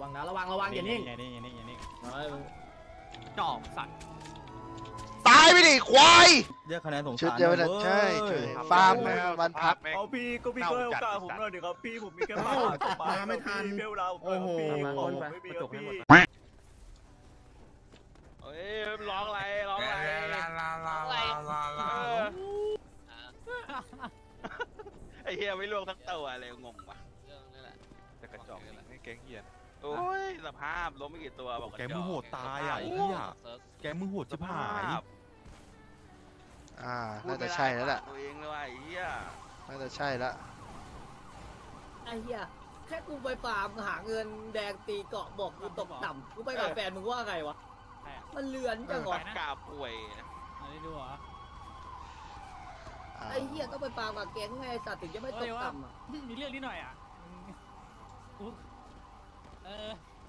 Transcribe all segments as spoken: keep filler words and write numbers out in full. ระวังนะระวังระวังอย่านิ่งอย่านิ่งอย่านิ่งอย่านิ่งจอบสัตว์ตายไปดิควายเยอะคะแนนสงสารเลยใช่ฟาร์มวันพักเอาพี่ก็พี่ก็ให้โอกาสผมหน่อยดิครับพี่ผมมีแค่บ้ามาไม่ทันเบลเราโอ้โหคนไปไม่มีจบให้หมดเฮ้ยร้องอะไรร้องอะไรไอ้เหี้ยไม่ล่วงทั้งตัวอะไรงงวะจะกระจอกไม่เก่งเหี้ยโอ้ยสภาพล้มไม่กี่ตัวบอกแกมือโหดตายอ่ะไอ้เหี้ยแกมือโหดจะผ่านอ่าน่าจะใช่แล้วล่ะตัวเองเลยไอ้เหี้ยน่าจะใช่ละไอ้เหี้ยแค่กูไปฟาร์มหาเงินแดงตีเกาะบอกกูตกต่ำกูไปกับแฟนมึงว่าไงวะมันเลือนจังหวะกาป่วยนะได้ดูเหรอไอ้เหี้ยก็ไปปากับแก๊งไงสัตว์ถึงจะไม่ตกต่ำอ่ะมีเรื่องนิดหน่อยอ่ะ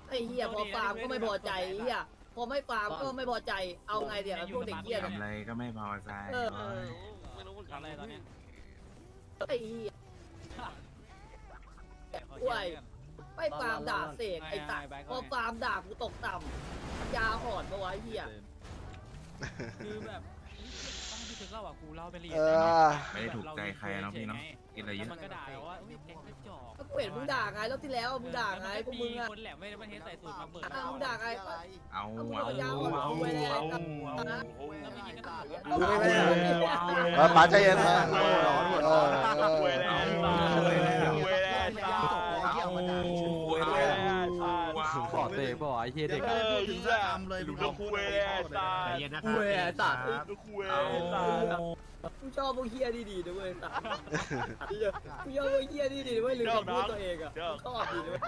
ไอ้เหี้ยพอฟาร์มก็ไม่พอใจเหี้ยพอไม่ฟาร์มก็ไม่พอใจเอาไงเดี๋ยวพวกเด็กเหี้ยทำอะไรก็ไม่พอใจไม่รู้ทำอะไรตอนนี้ไอ้เหี้ยป่วยไปฟาร์มด่าเสกไอ้สัตว์พอฟาร์มด่ากูตกต่ำยาอ่อนมาไว้เหี้ยคือแบบไม่ได้ถูกใจใครนะพี่เนาะกินอะไรเยอะมันก็ด่าแล้วว่าแกงกระจอกเปลี่ยนมึงด่าไงรอบที่แล้วมึงด่าไงพวกมึงอะคนแหลมไม่ได้มันเทใส่สูตรมาเปิดเอามึงด่าไงเอาเอาเอาเอาเอาป๋าใจเย็นนะร้อนหมดเลยรวยแล้วรวยแล้วรวยแล้วบ่อเตะบ่อไอ้เหี้ยเด็กถึงจะทำเลยดูดคุยตาคุยตาคุยตาผู้ชอบพวกเหี้ยดีๆนะเว้ยตาผู้ชอบพวกเหี้ยดีๆนะเว้ยลืมคำพูดตัวเองอะชอบดีด้วย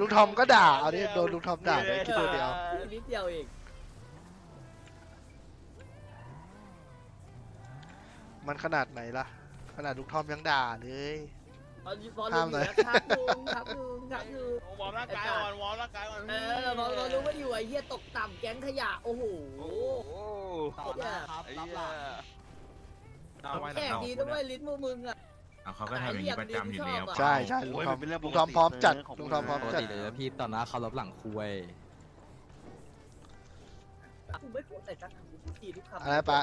ลุงทอมก็ด่าเอาเนี่ยโดนลุงทอมด่าเลยคิดตัวเดียวนิดเดียวเองมันขนาดไหนล่ะขนาดลุงทอมยังด่าเลยทำเลยทักลุงทักลุงทักลุงวอร์มร่างกายก่อนวอร์มร่างกายก่อนเออวอร์มเรารู้ว่าอยู่ไอ้เหี้ยตกต่ำแก๊งขยะโอ้โหต่อหน้าครับรับหลังแข่งดีด้วยลิ้นมือมึงอ่ะเขาก็ทำอย่างนี้ประจำอยู่แล้วใช่ใช่ลุงทอมลุงทอมพร้อมจัดลุงทอมพร้อมจัดเลยพี่ต่อหน้าเขารับหลังคุยกูไม่พูดแต่จัดกูพูดดีทุกคำอะไรปะ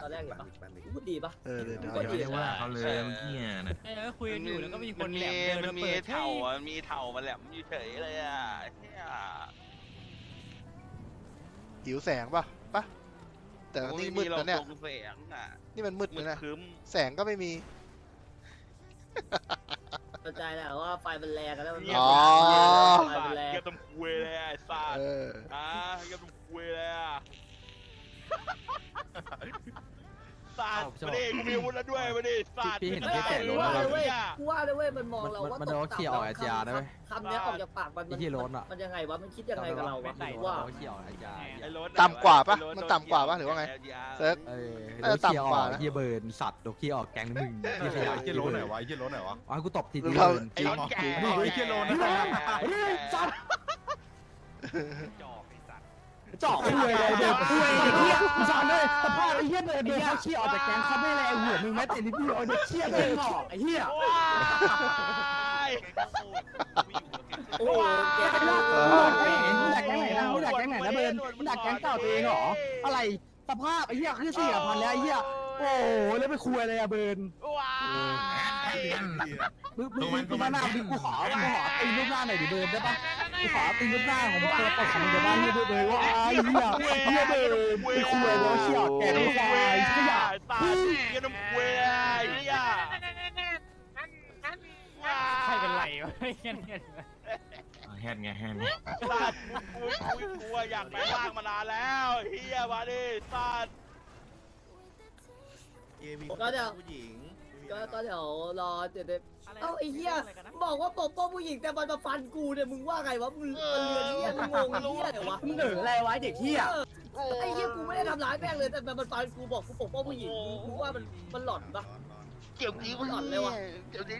กูพูดดีปะเออเดี๋ยวไม่ได้ว่าเขาเลยเมื่อกี้นะเออคุยกันอยู่แล้วก็มีคนแหลมมันมีเถ่ามันมีเถ่ามาแหลมอยู่เฉยเลยอ่ะหิวแสงปะปะแต่นี่มืดแล้วเนี่ยนี่มันมืดเลยนะแสงก็ไม่มีเข้าใจแล้วว่าไฟมันแรงแล้วมันอ๋อไฟมันแรงเก็บตำคุยเลยไอ้สัตว์อ่ะเก็บตำคุยเลยอ่ะสาดมาดิมีวุ้นแล้วด้วยมาดิสาดพี่เห็นพี่แก่ล้นแล้วเว้ยกูว่าเลยเว้ยมันมองเราว่าตกต่ำแล้วคำนี้ออกจากปากมันมันยังไงวะมันคิดยังไงกับเราวะว่าต่ำกว่าปะมันต่ำกว่าปะหรือว่าไงเซิร์ฟต่ำกว่าเฮียเบิร์นสัตว์ดอกขี้ออกแกงนึงเฮียเฮียล้นไหนวะเฮียล้นไหนวะอ๋อกูตบทีเดียวจริงจริงเฮียล้นสัตว์เจาะคุยเลยเด็กคุยไอ้เหี้ยกูสอนเลยสภาพไอ้เหี้ยเด็กเด็กเขาเชี่ยออกจากแก๊งเขาไม่แรงหัวมึงแม้แต่นิดเดียวเด็กเชี่ยเด็กหอกไอ้เหี้ยโอ้ยแกเป็นลูกมึงดักแก๊งไหนนะมึงดักแก๊งไหนนะเบิร์นมึงดักแก๊งเก่าตัวเองหรออะไรสภาพไอ้เหี้ยคือสี่พันแล้วไอ้เหี้ยโอ้ยแล้วไปคุยเลยอะเบิร์นมึงมึงมึงมาหน้ามึงกูขอกูขอตีรูปหน้าหน่อยดิเบิร์นได้ปะกูขอตีรูปหน้าของตัวตกของเดี๋ยวบ้านนี่เลยว่าไอ้เหี้ยเหี้ยเบิร์นไปคุยแล้วเชี่ยแกน้ำควายขยะพึ่งแกน้ำควายขยะใครเป็นไรวะแฮนไงแฮนสัตว์กูกลัวอยากไปล่างมานานแล้วเหี้ยมาดิสัตว์ก็เดี๋ยวก็เดี๋ยวรอเดี๋ยวเอ้าไอ้เหี้ยบอกว่าปกป้องผู้หญิงแต่มันมาฟันกูเนี่ยมึงว่าไงวะมึงเออเหี้ยมึงงงเหี้ยเดี๋ยววะมึงเหนื่อยอะไรวะเด็กเหี้ยไอ้เหี้ยกูไม่ได้ทำร้ายแม่งเลยแต่มันฟันกูบอกกูปกป้องผู้หญิงกูว่ามันมันหลอนปะเกี่ยวนี้มันหลอนเลยวะเกี่ยวนี้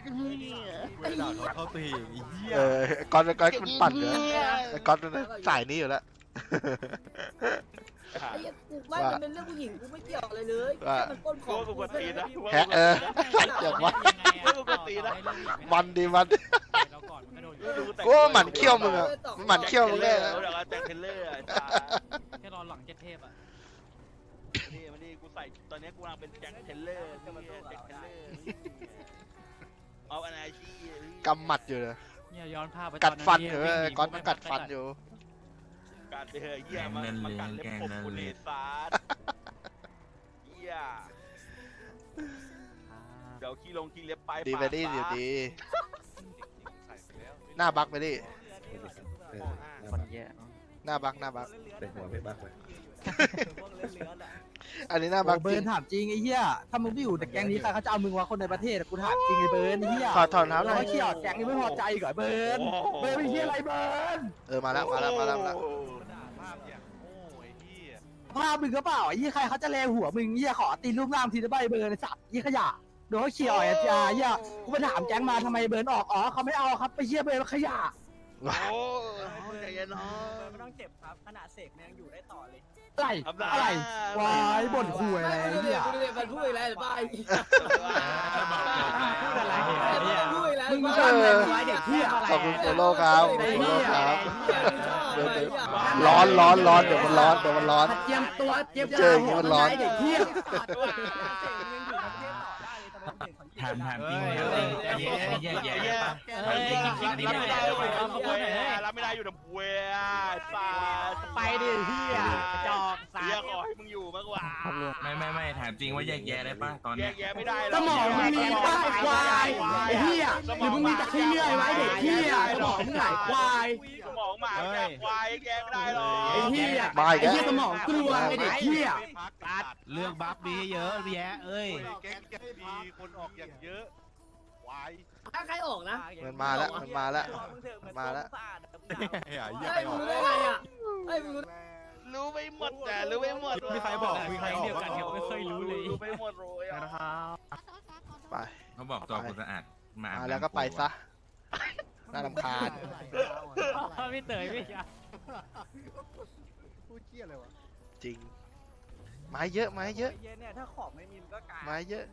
ไอ้หลอนเขาตีไอ้เหี้ยเออก้อนก้อนมันปั่นเลยก้อนมันสายนี้อยู่แล้ว ไม่มันเป็นเรื่องผู้หญิงกูไม่เกี่ยวอะไรเลยแค่มันก้นของกูปกตินะแฮะเออเกี่ยวว่าปกตินะมันดีมันกูหมั่นเขี้ยวมึงอะหมั่นเขี้ยวมึงแน่แล้วแจ็คเทเลอร์แค่รอหลังเจ็ดเทพอะนี่มันนี่กูใส่ตอนนี้กูกำลังเป็นแจ็คเทเลอร์แจ็คเทเลอร์เอาอะไรที่กำหมัดอยู่เลยเนี่ยย้อนภาพไปกัดฟันเหรอก้อนมันกัดฟันอยู่การเดือยเยี่ยมมันการเล็บผมกูเลซาร์เยี่ยเดี๋ยวขี้ลงขี้เล็บไปดีไปดิเดี๋ยวดีหน้าบักไปดิหน้าบักหน้าบักแต่หัวไม่บักเลยอันนี้หน้าบักเบิร์นถามจริงไอ้เหี้ยถ้ามึงไม่อยู่แต่แก๊งนี้ใครเขาจะเอามึงวะคนในประเทศกูถามจริงไอ้เบิร์นไอ้เหี้ยขอถอนครับแล้วไอ้เหี้ยแก๊งนี้ไม่พอใจก่อนเบิร์นเบิร์นไอ้เหี้ยอะไรเบิร์นเออมาแล้วมาแล้วมาแล้วภาพมึงก็เปล่าไอ้เหี้ยใครเขาจะแลหัวมึงไอ้เหี้ยขอตีรูปร่างทีละใบเบิร์นสับไอ้ขยะโดนเขาเขี่ยไอ้เหี้ยกูไปถามแก๊งมาทำไมเบิร์นออกอ๋อเขาไม่เอาครับไอ้เหี้ยเบิร์นขยะโอ้ยใจเย็นน้องไม่ต้องเจ็บครับขนาดเสกยังอยู่ได้ต่อเลยอะไรอะไรวายบ่นคุยอะไรเนี่ยพูดอะไรพูดอะไรไปพูดอะไรเนี่ยพูดอะไรมึงชอบเลยไอเด็กที่อะไรขอบคุณโคโลครับโคโลครับร้อนร้อนร้อนเดี๋ยวมันร้อนเดี๋ยวมันร้อนเจียมตัวเจียมเจออย่างนี้มันร้อนเด็กที่ถามถามจริงเลยเย้เย้เย้เย้รับไม่ได้อยู่ดับเวซ่าไปดิพี่อ่ะจอกสายขอให้มึงอยู่มากกว่าไม่ไม่ไม่ถามจริงว่าแยกแยะได้ป่ะตอนนี้แยกไม่ได้สมองมึงมีใต้ควายไอ้พี่อ่ะหรือมึงมีตะขี้เลื่อยไว้เด็กพี่อ่ะสมองมึงไหลควายสมองหมาแยกควายแยกไม่ได้หรอกไอ้พี่อ่ะไอ้พี่สมองกลัวไอ้เด็กพี่อ่ะเรื่องบัฟมีเยอะแยะเอ้ยมีคนออกอย่างเยอะวายถ้าใครออกนะมันมาแล้วมันมาแล้วมันมาแล้วไอ้มึงรู้ได้ไงอ่ะไอ้มึงรู้ไม่หมดแต่รู้ไม่หมดมีใครบอกมีใครเดียวกันไม่เคยรู้เลยรู้ไม่หมดเลยนะครับไปเขาบอกตัวคนสะอาดมาแล้วก็ไปซะน่ารำคาญพี่เต๋อพี่จ้าพูดเจี๊ยเลยวะจริงไม้เยอะไม้เยอะเนี่ยถ้าขอบไม่มีก็กายไม้เยอะ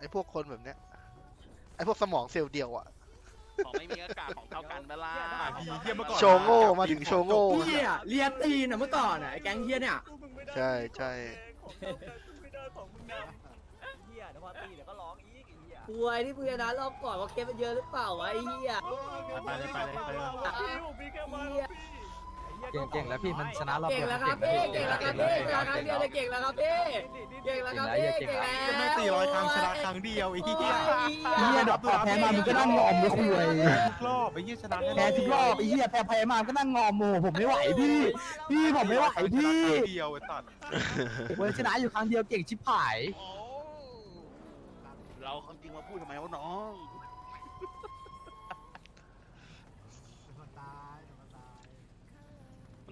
ไอ้พวกคนแบบเนี้ยไอ้พวกสมองเซลล์เดียวอะของไม่มีอากาศของเท่ากันเวลาโชโง่มาถึงโชโง่เนี่ยเรียนตีนอะเมื่อก่อนอะไอ้แก๊งเฮียเนี่ยใช่ใช่ป่วยที่เพื่อนนะรอบก่อนว่าเคสมันเยอะหรือเปล่าวะไอ้เฮียไปเลยไปเลยไปเลยเก่งเก่งแล้วพี่มันชนะรอบเก่งแล้วครับพี่เก่งแล้วครับพี่ชนะครั้งเดียวเลยเก่งแล้วครับพี่เก่งแล้วครับพี่เก่งแล้วจะไม่ตีร้อยครั้งชนะครั้งเดียวไอ้เหี้ยเนี่ยดับตัวแพ้มามันก็นั่งงอมเลยคุยรอบไอ้เหี้ยชนะแพ้ทุกรอบไอ้เหี้ยแพ้แพ้มามันก็นั่งงอมโม่ผมไม่ไหวพี่พี่ผมไม่ไหวพี่เดียวไอ้ตัดเว้ยชนะอยู่ครั้งเดียวเก่งชิบหายเราความจริงมาพูดทำไมวะน้อง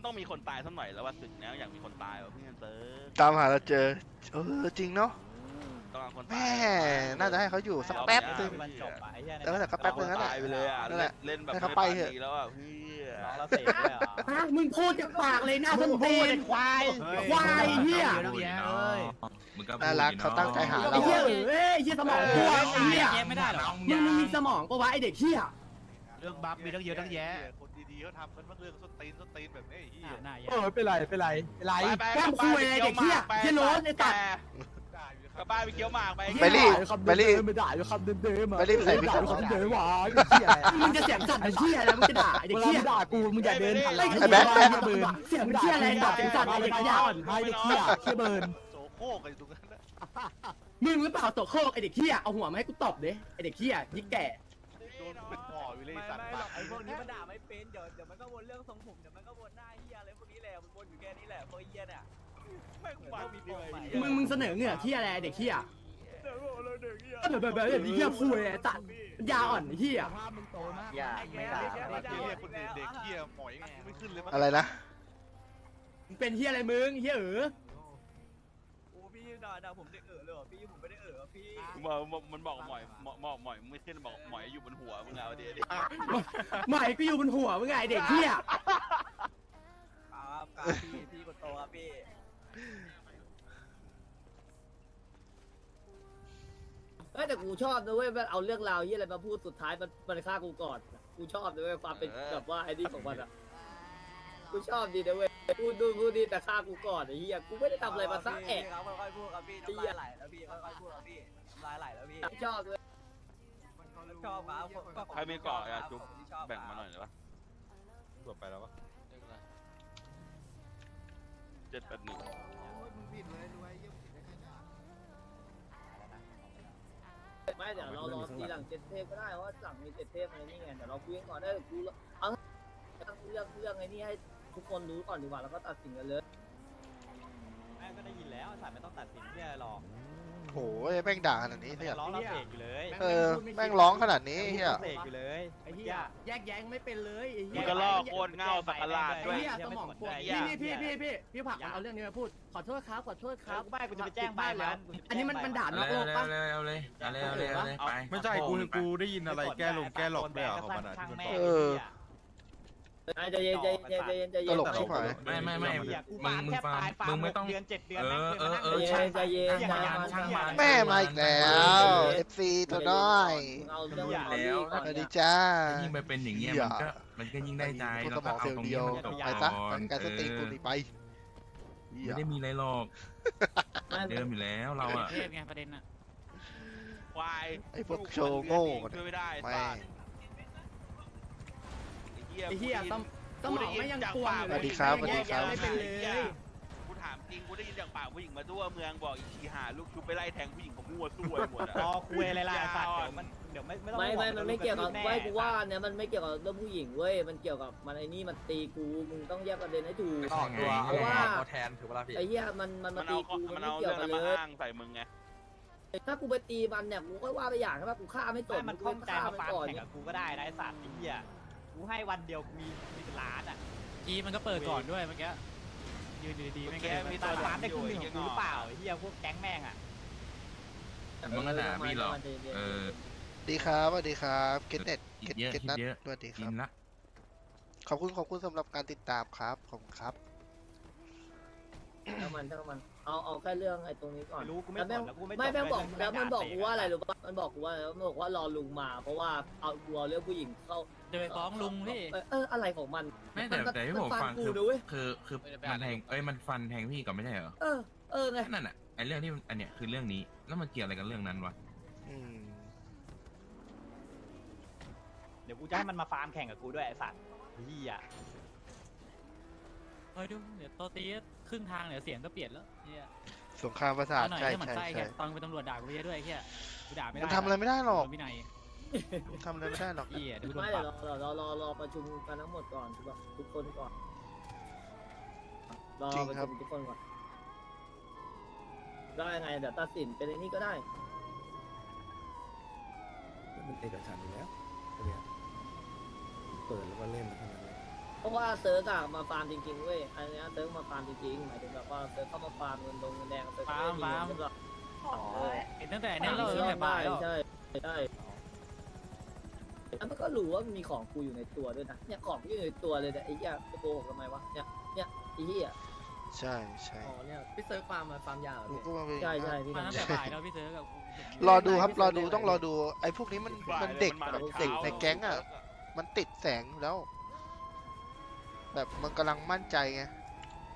ต้องมีคนตายสักหน่อยแล้วว่าสึกแล้วอยากมีคนตายแบบพี่เต๋อตามหาเราเจอเออจริงเนาะแม่น่าจะให้เขาอยู่สักแป๊บนึงแล้วแต่ก็แป๊บนึงนั่นแหละนั่นแหละเล่นแบบเขาไปเหอะแล้วอ่ะพี่มึงพูดจากปากเลยหน้ามึงพูดควายควายเหี้ยน่ารักเขาตั้งใจหาเราเหี้ยเอ้ยเหี้ยสมองกลัวเหี้ยไม่ได้หรอกมึงมีสมองปะวะไอเด็กเหี้ยเรื่องบัฟมีตั้งเยอะตั้งแยะคนดีๆเขาทำคนบ้าเรื่องส้นตีนส้นตีนแบบนี้เออเป็นไรเป็นไรเป็นไรแก้มคุยอะไรเด็กเที่ยเจโนสไอ้ตัดกลับบ้านไปเคี้ยวหมากไปไปรีบไปรีบไปด่าอยู่คำเดิมเดิมไปรีบใส่ไปคำเดิมหวานมึงจะเสียงสั่นไอ้เที่ยแล้วมึงจะด่าไอ้เด็กเที่ยด่ากูมึงอย่าเดินไอ้แบ๊ดแบ๊ดเสียงเที่ยอะไรด่าเสียงสั่นไอ้เด็กเที่ยไอ้เด็กเที่ยเที่ยเบิร์นโสโครกไอ้ตรงนั้นมึงหรือเปล่าโสโครกไอ้เด็กเที่ยเอาหัวมาให้กูตบเด้ไอ้เด็กเที่ยยิ่งแก่ไม่ไม่หรอกไอ้พวกนี้มันด่าไม่เป็นเดี๋ยวเดี๋ยวมันก็วนเรื่องทรงผมเดี๋ยวมันก็วนหน้าเฮียอะไรพวกนี้แหละมันวนอยู่แค่นี้แหละพวกเฮียเนี่ยไม่ควรมีเรื่องมึงมึงเสนอเงื่อนเฮียอะไรเด็กเฮียเดี๋ยวแบบแบบอย่างนี้เฮียพูดเลยตัดยาอ่อนเฮียอย่าไม่ด่าเด็กเฮียหมอยไม่ขึ้นเลยอะไรนะมึงเป็นเฮียอะไรมึงเฮียเออพี่ด่าด่าผมได้เออเลยเหรอพี่ผมไม่ได้เออพี่มันบอกหมอยหมอยหมอยไม่ขึ้นบอกหมอยอยู่บนหัวมึงเอาเดี๋ยวหมอยก็อยู่บนหัวมึงไงเด็กเที่ยครับ ครับพี่พี่คนโตครับพี่เฮ้ยแต่กูชอบนะเว้ยมันเอาเรื่องราวยี่อะไรมาพูดสุดท้ายมันมันฆ่ากูก่อนกูชอบนะเว้ยความเป็นแบบว่าไอ้นี่ของมันอ่ะกูชอบดีนะเว้ยพูดดูพูดดีแต่ฆ่ากูก่อนไอ้เหี้ยกูไม่ได้ทำอะไรมาสักแอะครับค่อยๆพูดครับพี่น้ำลายไหลแล้วพี่ค่อยๆพูดครับพี่น้ำลายไหลแล้วพี่ชอบเลยชอบครับใครมีเกาะยาจุ๊บแบ่งมาหน่อยได้ปะตรวจไปแล้วปะเจ็ดแปดหนึ่งไม่เดี๋ยวเรารอตีหลังเจ็ดเทพก็ได้เพราะหลังมีเจ็ดเทพอะไรนี่ไงเดี๋ยวเราคุยกันก่อนได้กูเอาเรื่องเรื่องไอ้นี่ให้ทุกคนรู้ก่อนดีกว่าแล้วก็ตัดสินกันเลยแม่ก็ได้ยินแล้วสายไม่ต้องตัดสินที่อะไรหรอกโหแม่งด่าขนาดนี้เฮียร้องแล้วเสกอยู่เลยเออแม่งร้องขนาดนี้เฮียเสกอยู่เลยไอ้เฮียแยกแยงไม่เป็นเลยมันก็ล่อโคตรเงาสักลาดด้วยสมองปวดนี่พี่พี่พี่พี่ผักเอาเรื่องนี้มาพูดขอโทษครับขอโทษครับกูบ้ากูจะไปแจ้งบ้านแล้วอันนี้มันมันด่าน้องโอ๊คปะเอาเลยเอาเลยเอาเลยเอาเลยไปไม่ใช่กูกูได้ยินอะไรแก้ลงแก้หลอกได้เหรอของมันอ่ะเออใจเย็นใจเย็นใจเย็นใจเย็นตลกชิบหายไม่ไม่ไม่มึงมึงฟังมึงไม่ต้องเดือนเจ็ดเดือนเออเออเออช่างใจเย็นช่างมันช่างมันแม่มาอีกแล้วเอฟซีตัวน้อยแล้วสวัสดีจ้ายิ่งไปเป็นอย่างเงี้ยมันก็มันก็ยิ่งได้ใจเราต้องเอาตรงเดียวไปซะการสติกูไปไม่ได้มีอะไรหรอกเดิมอยู่แล้วเราอะประเด็นอะวายไอพวกโชว์โง่ไม่ได้ไอ้เหี้ยต้องต้องบอกไม่ยังกลัวเลยสวัสดีครับสวัสดีครับกูถามจริงกูได้ยินจากปากผู้หญิงมาทั่วเมืองบอกอีกีหาลูกชุบไปไล่แทงผู้หญิงของมั่วซั่วหมดอ่ะพอคุยอะไรล่ะสัตว์เดี๋ยวไม่ไม่ต้องไม่ไม่มันไม่เกี่ยวกับไว้กูว่าเนี่ยมันไม่เกี่ยวกับเรื่องผู้หญิงเว้ยมันเกี่ยวกับมันไอ้นี่มันตีกูมึงต้องแยกประเด็นให้ถูกเพราะว่าไอ้เหี้ยมันมันมาตีกูมันเกี่ยวกับเรื่องใส่มึงไงถ้ากูไปตีมันเนี่ยกูก็ว่าไปอย่างใช่ป่ะกูฆ่าไม่จบมันคล่องใจมาปาดแข่งกับกูก็ได้ไอ้สัตว์ไอ้เหี้ยกูให้วันเดียวมีมีล้านอ่ะจีมันก็เปิดก่อนด้วยเมื่อกี้ยืนดีๆเมื่อกี้มีตาล้านได้คุ้มหนึ่งของกูหรือเปล่าไอ้เหี้ยพวกแก๊งแม่งอ่ะมึงก็หนาพี่หรอเออดีครับสวัสดีครับเกตเน็ตเกตเกตนัทสวัสดีครับขอบคุณขอบคุณสำหรับการติดตามครับขอบคุณครับถ้ามันถ้ามันเอาเอาแค่เรื่องไอ้ตรงนี้ก่อนแล้วแม่ไม่แม่บอกแล้วมันบอกกูว่าอะไรหรือเปล่ามันบอกกูว่ามันบอกว่ารอลุงมาเพราะว่าเอากลัวเรื่องผู้หญิงเข้าจะไปฟ้องลุงพี่เอออะไรของมันไม่แต่แต่ที่ผมฟังคือคือคือมันแทงเอ้ยมันฟันแทงพี่ก่อนไม่ใช่เหรอเออเออไงนั่นอ่ะไอ้เรื่องที่อันเนี้ยคือเรื่องนี้แล้วมันเกี่ยวอะไรกันเรื่องนั้นวะเดี๋ยวกูจะให้มันมาฟาร์มแข่งกับกูด้วยไอ้สัตว์พี่อ่ะเฮ้ยดูเดี๋ยวตัวตีครึ่งทางเดี๋ยวเสียงก็เปลี่ยนแล้วเนี่ยสงครามประสาทใช่ใช่ใช่ตอนเป็นตำรวจด่ากูเยอะด้วยแค่กูด่าไม่ได้ทำอะไรไม่ได้หรอกทำอะไรไม่ได้หรอกพี่ดูไม่เดี๋ยวรอรอรอประชุมกันทั้งหมดก่อนทุกคนก่อนรอประชุมทุกคนก่อนได้ไงเดี๋ยวตัดสินเป็นอะไรนี่ก็ได้มันเอกฉันอยู่แล้วเปิดแล้วก็เล่นมันเพราะว่าเซิร์ฟอะมาฟาร์มจริงๆเว้ยอันนี้เซิร์ฟมาฟาร์มจริงๆหมายถึงแบบว่าเซิร์ฟเข้ามาฟาร์มเงินดงเงินแดงเซิร์ฟฟาร์มฟาร์มตั้งแต่เนี่ยเราตั้งแต่บ่ายใช่ใช่แล้วมันก็รู้ว่ามีของกูอยู่ในตัวด้วยนะเนี่ยของกูอยู่ในตัวเลยแต่ไอ้เหี้ยไปโกหกทำไมวะเนี่ยเนี่ยไอ้เหี้ยใช่ใช่อ๋อเนี่ยพี่เซิร์ฟฟาร์มมาฟาร์มยาวใช่ใช่พี่ตั้งแต่บ่ายแล้วพี่เซิร์ฟกับรอดูครับรอดูต้องรอดูไอ้พวกนี้มันมันเด็กแบบเด็กในแก๊งอะมันติดแสงแล้วแบบมันกำลังมั่นใจไง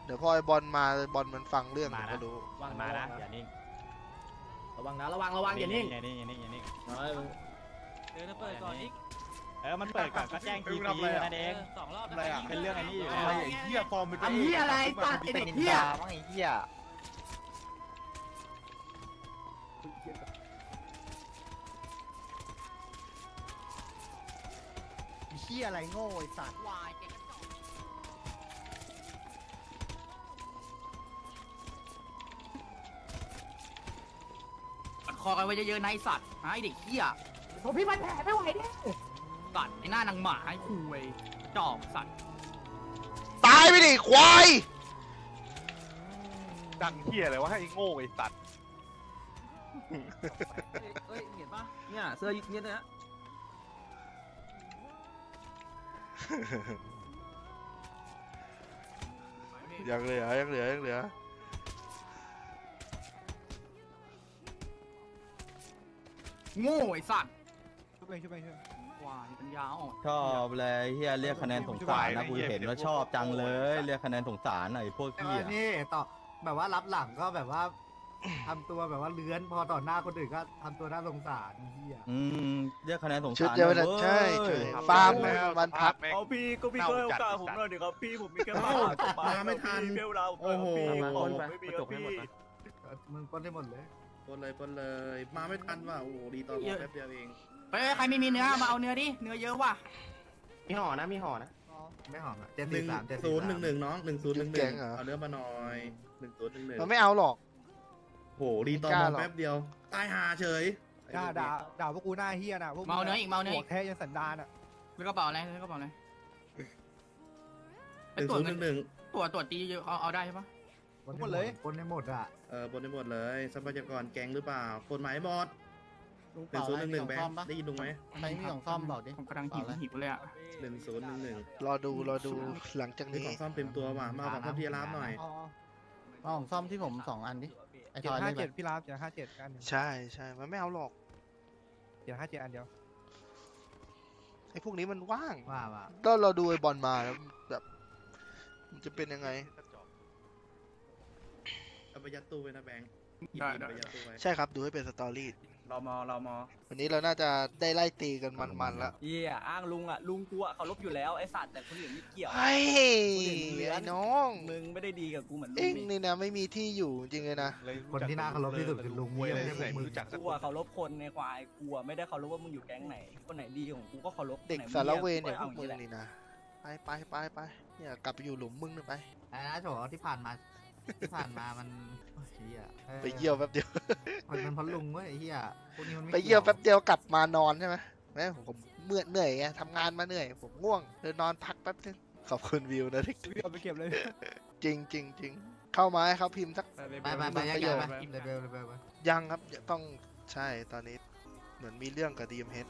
เดี๋ยวพอไอบอลมาบอลมันฟังเรื่องมันก็รู้ว่างมานะอย่านิ่งระวังนะระวังระวังอย่านิ่งอย่านิ่งอย่านิ่งอย่านิ่งเออเปิดก่อนอีกเออมันเปิดก่อนก็แจ้งทีพีนะเด็กสองรอบอะไรอ่ะเป็นเรื่องอันนี้อยู่ไอ้เหี้ยฟอร์มเป็นไอ้เหี้ยอะไรตัดไอ้เด็กเหี้ยว่าไอ้เหี้ยไอ้เหี้ยอะไรโง่ไอ้สัตว์คอกันไว้เยอะๆนายสัตว์ไอ้เด็กเหี้ยผมพี่มันแผลไม่ไหวดิสัตว์ไอ้หน้านางหมาไอ้คุยจอกสัตว์ตายไปดิควายดังเหี้ยอะไรวะให้โง่ไอ้สัตว์เฮ้ยเห็นปะเนี่ยเสื้อยืดเนี่ยนะ ยังเหลือยังเหลือยังเหลือโง่ไอ้สัตว์ช่วยไปช่วยไปช่วยว้าปัญญาอ่อนชอบเลยเฮียเรียกคะแนนสงสารนะกูเห็นแล้วชอบจังเลยเรียกคะแนนสงสารไอ้พวกพี่นี่ต่อแบบว่ารับหลังก็แบบว่าทำตัวแบบว่าเลื้อนพอต่อหน้าคนอื่นก็ทำตัวน่าสงสารเฮียอืมเรียกคะแนนสงสารเยอะเลยใช่ฟาร์มมันพักเอาพี่ก็พี่ก็ให้โอกาสผมหน่อยดิครับพี่ผมมีแค่บ้านมาไม่ทันเบลเราโอ้โหคนไปจบให้หมดนะมึงปนได้หมดเลยปนเลยปนเลยมาไม่ทันว่ะโอ้ดีตอนแป๊บเดียวเองไปใครไม่มีเนื้อมาเอาเนื้อดิเนื้อเยอะว่ะมีห่อนะมีห่อนะไม่ห่อนะเจ็ดหนึ่งสามเจ็ดศูนย์หนึ่งหนึ่งน้องหนึ่งศูนย์หนึ่งหนึ่งเอาเนื้อมาหน่อยหนึ่งศูนย์หนึ่งหนึ่งมันไม่เอาหรอกโหดีตอนแป๊บเดียวตายหาเฉยด่าด่าด่าพวกกูหน้าเฮี้ยนะพวกเมาเนื้ออีกเมาเนื้ออีกแค่ยังสันดานอ่ะเลือกกระเป๋าอะไรเลือกกระเป๋าอะไรไปตรวจหนึ่งหนึ่งตรวจตรวจตีเยอะเอาเอาได้ใช่ปะบนเลยบนในหมดอ่ะเออบนในหมดเลยทรัพยากรแกงหรือเปล่าคนหมายบอดหนึ่งศูนย์หนึ่งหนึ่งแบงค์ได้ยินดูไหมใครมีของซ่อมบอกดิผมกำลังหิวหิวเลยอ่ะหนึ่งศูนย์หนึ่งหนึ่งรอดูรอดูหลังจากนี้ของซ่อมเต็มตัวว่ะมาของซ่อมพี่รับหน่อยมาของซ่อมที่ผมสองอันดิไอ้ทอยห้าเจ็ดพี่รับเจ็ดห้าเจ็ดอันใช่ใช่มันไม่เอาหรอกเจ็ดห้าเจ็ดอันเดียวไอ้พวกนี้มันว่างว่างก็เราดูไอ้บอลมาแล้วแบบมันจะเป็นยังไงเอาไปยัดตู้ไปนะแบงค์ใช่ครับดูให้เป็นสตอรี่รอมอรอมอวันนี้เราน่าจะได้ไล่ตีกันมันๆแล้วเยี่ยอ้างลุงอ่ะลุงกูอ่ะเขาลบอยู่แล้วไอ้สัตว์แต่คนอื่นไม่เกี่ยวไอ้น้องมึงไม่ได้ดีกับกูเหมือนเองนี่นะไม่มีที่อยู่จริงเลยนะคนที่น่าเขาลบที่สุดคือลุงไม่ใช่มึงรู้จักกูอ่ะเขาลบคนในควายกูอ่ะไม่ได้เขาลบว่ามึงอยู่แก๊งไหนคนไหนดีของกูก็เขาลบเด็กสารเวรเนี่ยพวกมึงนี่นะไปไปไปไปเนี่ยกลับไปอยู่หลุมมึงหนึ่งไปไอ้นะโถที่ผ่านมาที่ผ่านมามันไปเยี่ยวแป๊บเดียวมันพันลุงเว้ยไอ้เหี้ยไปเยี่ยวแป๊บเดียวกลับมานอนใช่ไหมแม่ผมเมื่อเหนื่อยไงทำงานมาเหนื่อยผมง่วงเลยนอนพักแป๊บนึงขอบคุณวิวนะที่เอาไปเก็บเลยจริงจริงจริงเข้ามาให้เขาพิมพ์สักไปไปไปยังยังครับต้องใช่ตอนนี้เหมือนมีเรื่องกับดีเอ็มเอช